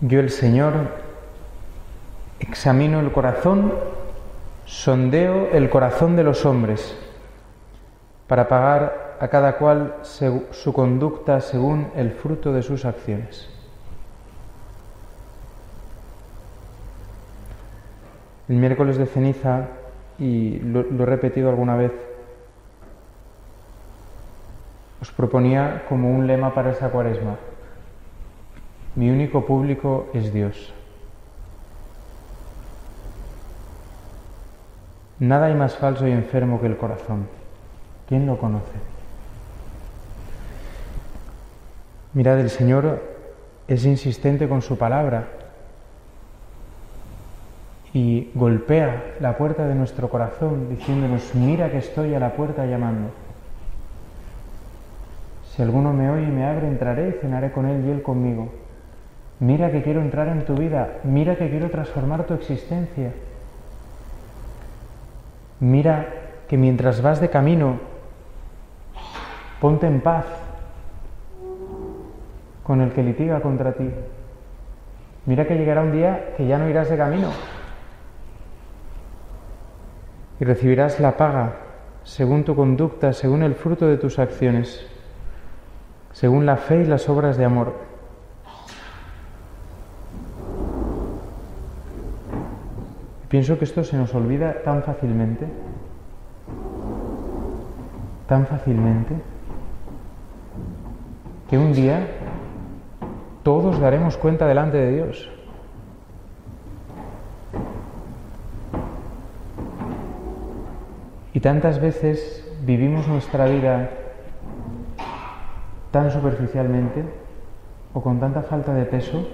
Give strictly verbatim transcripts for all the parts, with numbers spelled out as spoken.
Yo, el Señor, examino el corazón, sondeo el corazón de los hombres, para pagar a cada cual su conducta según el fruto de sus acciones. El miércoles de ceniza, y lo, lo he repetido alguna vez, os proponía como un lema para esta cuaresma: mi único público es Dios. Nada hay más falso y enfermo que el corazón. ¿Quién lo conoce? Mirad, el Señor es insistente con su palabra y golpea la puerta de nuestro corazón diciéndonos: mira que estoy a la puerta llamando. Si alguno me oye y me abre, entraré y cenaré con él y él conmigo. Mira que quiero entrar en tu vida, mira que quiero transformar tu existencia. Mira que mientras vas de camino, ponte en paz con el que litiga contra ti. Mira que llegará un día que ya no irás de camino y recibirás la paga según tu conducta, según el fruto de tus acciones, según la fe y las obras de amor. Pienso que esto se nos olvida tan fácilmente, tan fácilmente, que un día todos daremos cuenta delante de Dios. Y tantas veces vivimos nuestra vida tan superficialmente o con tanta falta de peso,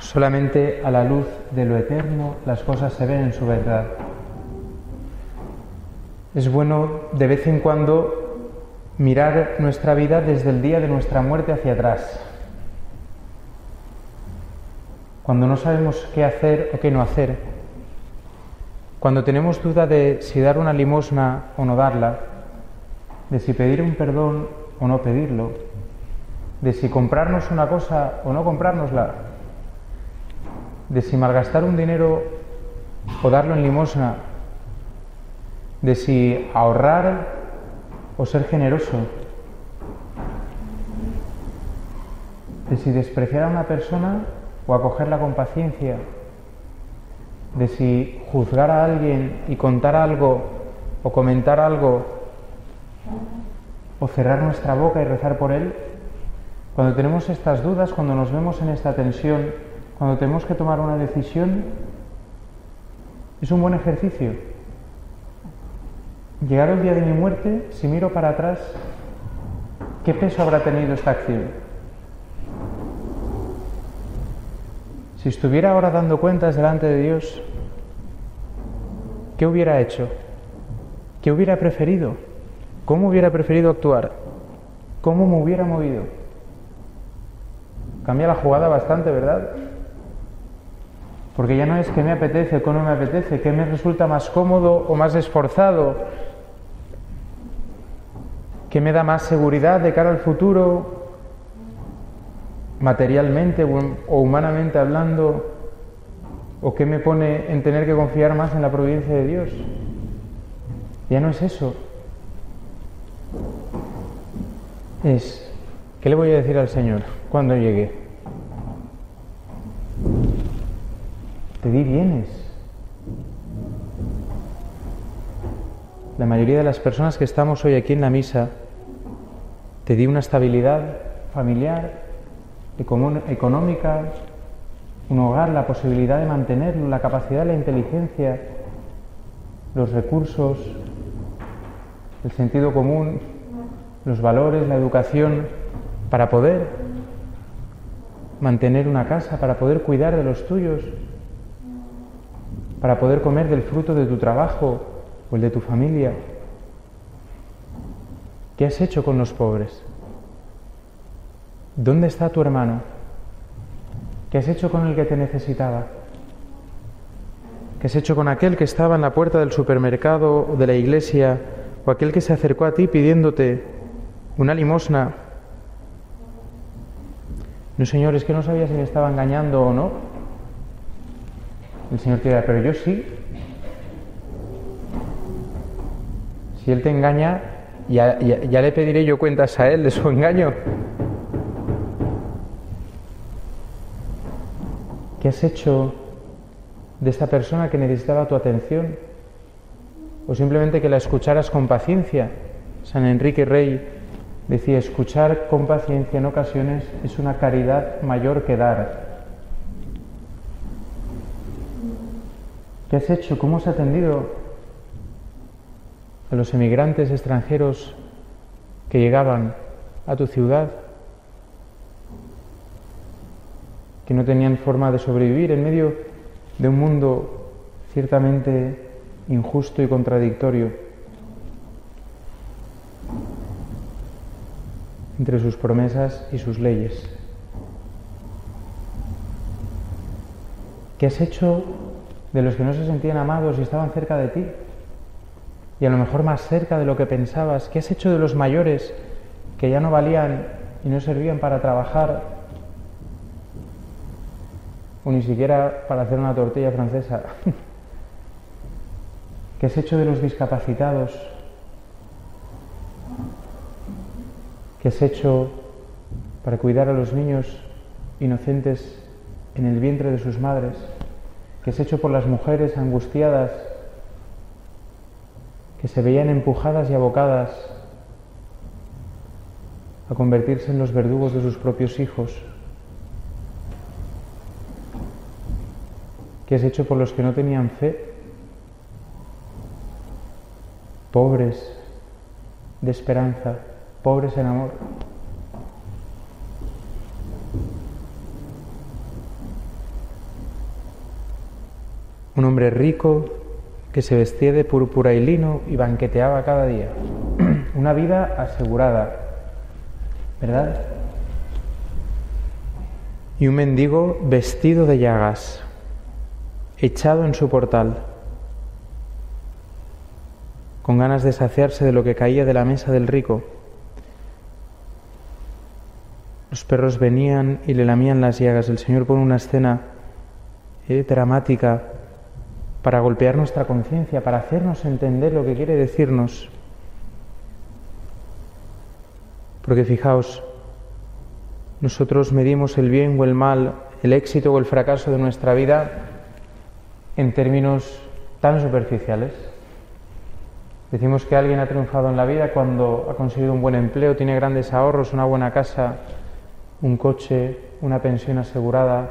solamente a la luz de lo eterno las cosas se ven en su verdad. Es bueno de vez en cuando mirar nuestra vida desde el día de nuestra muerte hacia atrás, cuando no sabemos qué hacer o qué no hacer, cuando tenemos duda de si dar una limosna o no darla, de si pedir un perdón o no pedirlo, de si comprarnos una cosa o no comprárnosla, de si malgastar un dinero o darlo en limosna, de si ahorrar o ser generoso, de si despreciar a una persona o acogerla con paciencia, de si juzgar a alguien y contar algo o comentar algo o cerrar nuestra boca y rezar por él. Cuando tenemos estas dudas, cuando nos vemos en esta tensión, cuando tenemos que tomar una decisión, es un buen ejercicio. Llegar el día de mi muerte, si miro para atrás, ¿qué peso habrá tenido esta acción? Si estuviera ahora dando cuentas delante de Dios, ¿qué hubiera hecho? ¿Qué hubiera preferido? ¿Cómo hubiera preferido actuar? ¿Cómo me hubiera movido? Cambia la jugada bastante, ¿verdad? Porque ya no es que me apetece, que no me apetece, que me resulta más cómodo o más esforzado, que me da más seguridad de cara al futuro, materialmente o humanamente hablando, o que me pone en tener que confiar más en la providencia de Dios. Ya no es eso. Es, ¿qué le voy a decir al Señor cuando llegue? Te di bienes. La mayoría de las personas que estamos hoy aquí en la misa, te di una estabilidad familiar, económica, un hogar, la posibilidad de mantenerlo, la capacidad, la inteligencia, los recursos, el sentido común, los valores, la educación, para poder mantener una casa, para poder cuidar de los tuyos, para poder comer del fruto de tu trabajo o el de tu familia. ¿Qué has hecho con los pobres? ¿Dónde está tu hermano? ¿Qué has hecho con el que te necesitaba? ¿Qué has hecho con aquel que estaba en la puerta del supermercado o de la iglesia, o aquel que se acercó a ti pidiéndote una limosna? No, señor, es que no sabía si me estaba engañando o no. El Señor te dirá, pero yo sí. Si Él te engaña, ya, ya, ya le pediré yo cuentas a Él de su engaño. ¿Qué has hecho de esta persona que necesitaba tu atención? O simplemente que la escucharas con paciencia. San Enrique Rey decía, escuchar con paciencia en ocasiones es una caridad mayor que dar. ¿Qué has hecho? ¿Cómo has atendido a los emigrantes extranjeros que llegaban a tu ciudad, que no tenían forma de sobrevivir en medio de un mundo ciertamente injusto y contradictorio? Entre sus promesas y sus leyes. ¿Qué has hecho de los que no se sentían amados y estaban cerca de ti? Y a lo mejor más cerca de lo que pensabas. ¿Qué has hecho de los mayores que ya no valían y no servían para trabajar o ni siquiera para hacer una tortilla francesa? ¿Qué has hecho de los discapacitados? ¿Qué has hecho para cuidar a los niños inocentes en el vientre de sus madres? ¿Qué has hecho por las mujeres angustiadas que se veían empujadas y abocadas a convertirse en los verdugos de sus propios hijos? ¿Qué has hecho por los que no tenían fe? Pobres de esperanza. Pobres en amor. Un hombre rico que se vestía de púrpura y lino y banqueteaba cada día. Una vida asegurada, ¿verdad? Y un mendigo vestido de llagas, echado en su portal, con ganas de saciarse de lo que caía de la mesa del rico. Los perros venían y le lamían las llagas. El Señor pone una escena eh, dramática para golpear nuestra conciencia, para hacernos entender lo que quiere decirnos. Porque fijaos, nosotros medimos el bien o el mal, el éxito o el fracaso de nuestra vida en términos tan superficiales. Decimos que alguien ha triunfado en la vida cuando ha conseguido un buen empleo, tiene grandes ahorros, una buena casa, un coche, una pensión asegurada,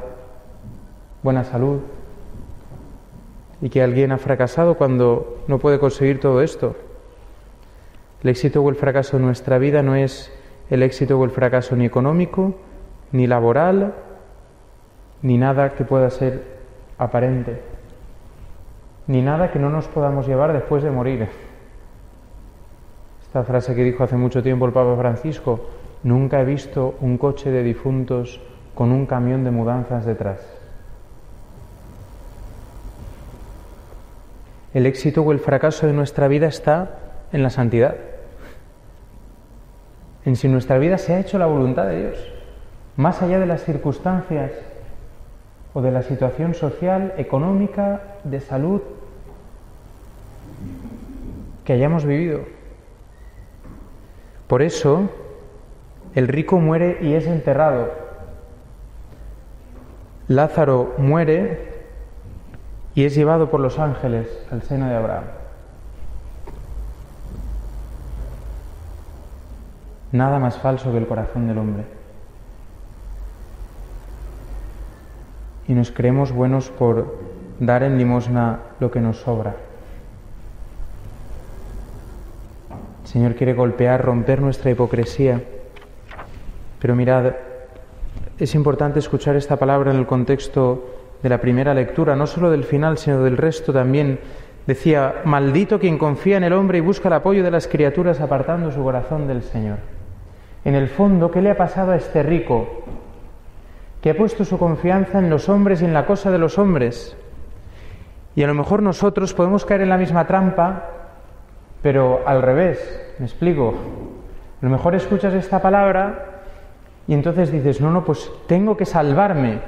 buena salud, y que alguien ha fracasado cuando no puede conseguir todo esto. El éxito o el fracaso de nuestra vida no es el éxito o el fracaso ni económico, ni laboral, ni nada que pueda ser aparente, ni nada que no nos podamos llevar después de morir. Esta frase que dijo hace mucho tiempo el Papa Francisco: nunca he visto un coche de difuntos con un camión de mudanzas detrás. El éxito o el fracaso de nuestra vida está en la santidad, en si nuestra vida se ha hecho la voluntad de Dios, más allá de las circunstancias o de la situación social, económica, de salud que hayamos vivido. Por eso, el rico muere y es enterrado. Lázaro muere y es llevado por los ángeles al seno de Abraham. Nada más falso que el corazón del hombre. Y nos creemos buenos por dar en limosna lo que nos sobra. El Señor quiere golpear, romper nuestra hipocresía. Pero mirad, es importante escuchar esta palabra en el contexto de la primera lectura, no solo del final, sino del resto también. Decía, maldito quien confía en el hombre y busca el apoyo de las criaturas apartando su corazón del Señor. En el fondo, ¿qué le ha pasado a este rico? Que ha puesto su confianza en los hombres y en la cosa de los hombres. Y a lo mejor nosotros podemos caer en la misma trampa, pero al revés. Me explico. A lo mejor escuchas esta palabra Y entonces dices, no, no, pues tengo que salvarme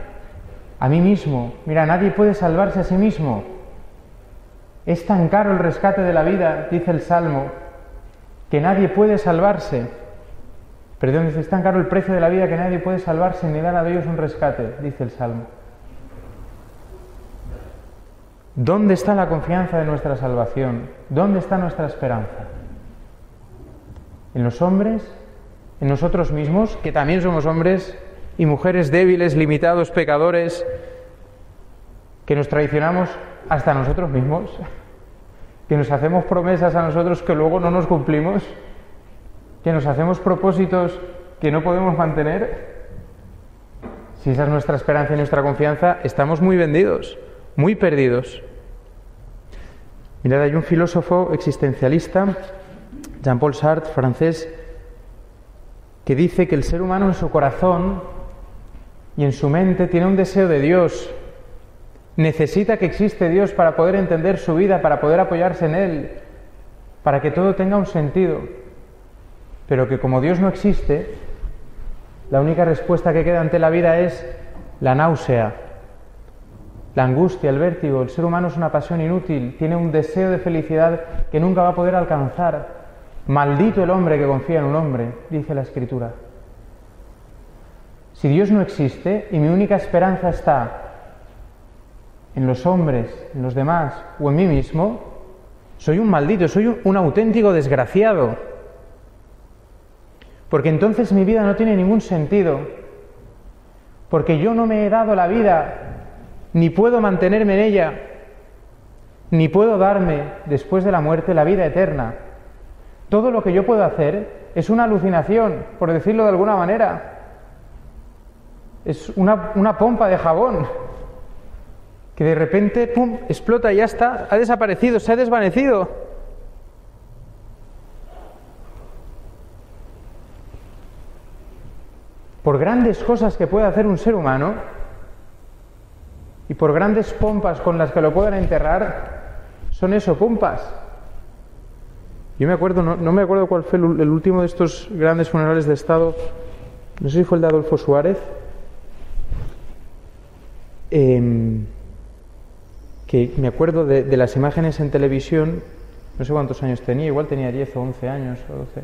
a mí mismo. Mira, nadie puede salvarse a sí mismo. Es tan caro el rescate de la vida, dice el Salmo, que nadie puede salvarse. Perdón, dice, es tan caro el precio de la vida que nadie puede salvarse ni dar a Dios un rescate, dice el Salmo. ¿Dónde está la confianza de nuestra salvación? ¿Dónde está nuestra esperanza? ¿En los hombres? ¿En nosotros mismos, que también somos hombres y mujeres débiles, limitados, pecadores, que nos traicionamos hasta nosotros mismos, que nos hacemos promesas a nosotros que luego no nos cumplimos, que nos hacemos propósitos que no podemos mantener? Si esa es nuestra esperanza y nuestra confianza, estamos muy vendidos, muy perdidos. Mirad, hay un filósofo existencialista, Jean-Paul Sartre, francés, que dice que el ser humano en su corazón y en su mente tiene un deseo de Dios. Necesita que existe Dios para poder entender su vida, para poder apoyarse en Él, para que todo tenga un sentido. Pero que como Dios no existe, la única respuesta que queda ante la vida es la náusea, la angustia, el vértigo. El ser humano es una pasión inútil, tiene un deseo de felicidad que nunca va a poder alcanzar. Maldito el hombre que confía en un hombre, dice la Escritura. Si Dios no existe y mi única esperanza está en los hombres, en los demás o en mí mismo, soy un maldito, soy un, un auténtico desgraciado. Porque entonces mi vida no tiene ningún sentido. Porque yo no me he dado la vida, ni puedo mantenerme en ella, ni puedo darme, después de la muerte, la vida eterna. Todo lo que yo puedo hacer es una alucinación, por decirlo de alguna manera. Es una, una pompa de jabón que de repente, pum, explota y ya está, ha desaparecido, se ha desvanecido. Por grandes cosas que pueda hacer un ser humano y por grandes pompas con las que lo puedan enterrar, son eso, pompas. Yo me acuerdo, no, no me acuerdo cuál fue el último de estos grandes funerales de Estado, no sé si fue el de Adolfo Suárez, eh, que me acuerdo de, de las imágenes en televisión, no sé cuántos años tenía, igual tenía diez o once años, o doce,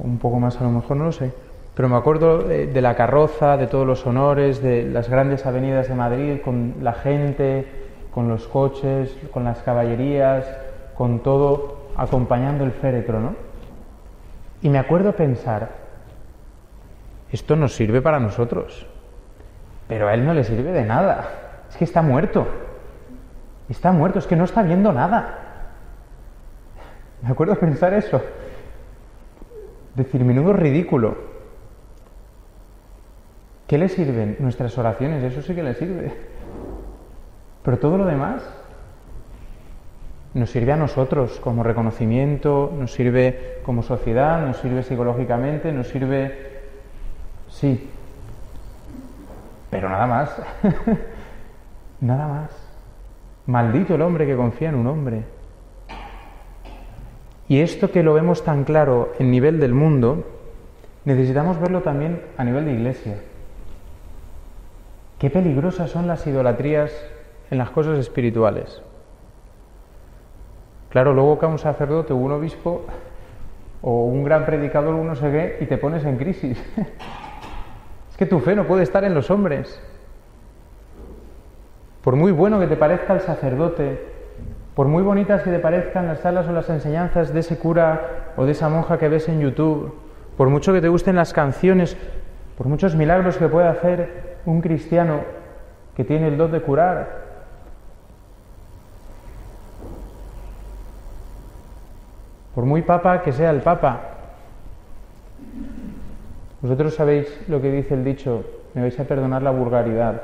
un poco más a lo mejor, no lo sé, pero me acuerdo de, de la carroza, de todos los honores, de las grandes avenidas de Madrid, con la gente, con los coches, con las caballerías, con todo acompañando el féretro, ¿no? Y me acuerdo pensar, esto nos sirve para nosotros, pero a él no le sirve de nada. Es que está muerto. Está muerto, es que no está viendo nada. Me acuerdo pensar eso. Decir, menudo ridículo. ¿Qué le sirven? Nuestras oraciones, eso sí que le sirve. Pero todo lo demás nos sirve a nosotros como reconocimiento, nos sirve como sociedad, nos sirve psicológicamente, nos sirve... sí. Pero nada más. Nada más. Maldito el hombre que confía en un hombre. Y esto que lo vemos tan claro en nivel del mundo, necesitamos verlo también a nivel de iglesia. Qué peligrosas son las idolatrías en las cosas espirituales. Claro, luego que a un sacerdote o un obispo o un gran predicador, uno se ve y te pones en crisis. Es que tu fe no puede estar en los hombres. Por muy bueno que te parezca el sacerdote, por muy bonitas que te parezcan las salas o las enseñanzas de ese cura o de esa monja que ves en YouTube, por mucho que te gusten las canciones, por muchos milagros que pueda hacer un cristiano que tiene el don de curar, por muy papa que sea el papa. Vosotros sabéis lo que dice el dicho, me vais a perdonar la vulgaridad.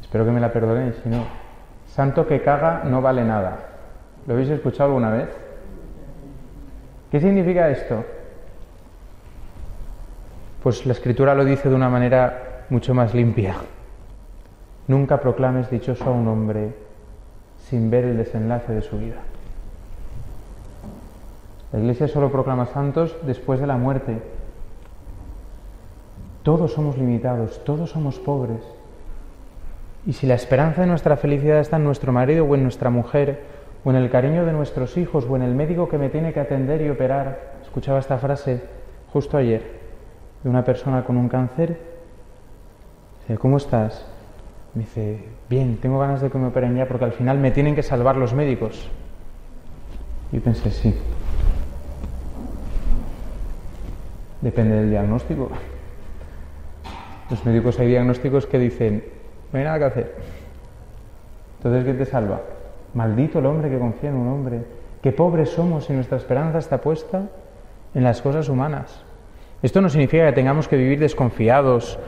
Espero que me la perdonéis, si no. Santo que caga no vale nada. ¿Lo habéis escuchado alguna vez? ¿Qué significa esto? Pues la Escritura lo dice de una manera mucho más limpia. Nunca proclames dichoso a un hombre sin ver el desenlace de su vida. La Iglesia solo proclama santos después de la muerte, Todos somos limitados, todos somos pobres. Y si la esperanza de nuestra felicidad está en nuestro marido o en nuestra mujer, o en el cariño de nuestros hijos, o en el médico que me tiene que atender y operar. Escuchaba esta frase justo ayer, de una persona con un cáncer. Dice, ¿cómo estás? Me dice, bien, tengo ganas de que me operen ya, porque al final me tienen que salvar los médicos. Y pensé, sí. Depende del diagnóstico. Los médicos, hay diagnósticos que dicen, no hay nada que hacer. Entonces, ¿quién te salva? Maldito el hombre que confía en un hombre. Qué pobres somos si nuestra esperanza está puesta en las cosas humanas. Esto no significa que tengamos que vivir desconfiados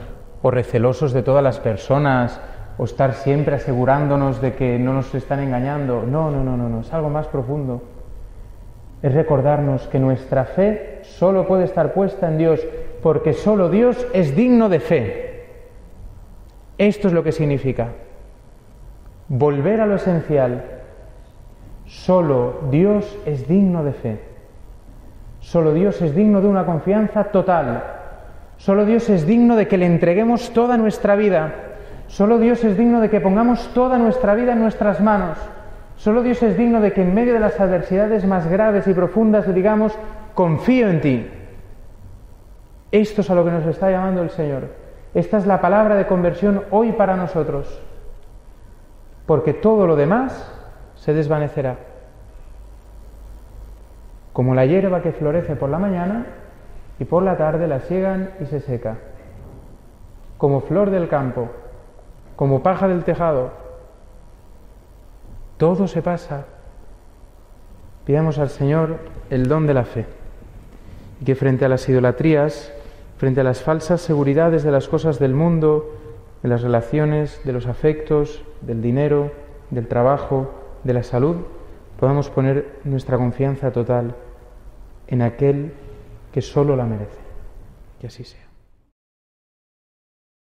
o recelosos de todas las personas o estar siempre asegurándonos de que no nos están engañando. No, no, no, no, no. Es algo más profundo. Es recordarnos que nuestra fe solo puede estar puesta en Dios, porque solo Dios es digno de fe. Esto es lo que significa. Volver a lo esencial. Solo Dios es digno de fe. Solo Dios es digno de una confianza total. Solo Dios es digno de que le entreguemos toda nuestra vida. Solo Dios es digno de que pongamos toda nuestra vida en nuestras manos. Solo Dios es digno de que en medio de las adversidades más graves y profundas digamos, confío en ti. Esto es a lo que nos está llamando el Señor. Esta es la palabra de conversión hoy para nosotros. Porque todo lo demás se desvanecerá. Como la hierba que florece por la mañana y por la tarde la siegan y se seca. Como flor del campo, como paja del tejado. Todo se pasa. Pidamos al Señor el don de la fe. Y que frente a las idolatrías, frente a las falsas seguridades de las cosas del mundo, de las relaciones, de los afectos, del dinero, del trabajo, de la salud, podamos poner nuestra confianza total en aquel que solo la merece. Que así sea.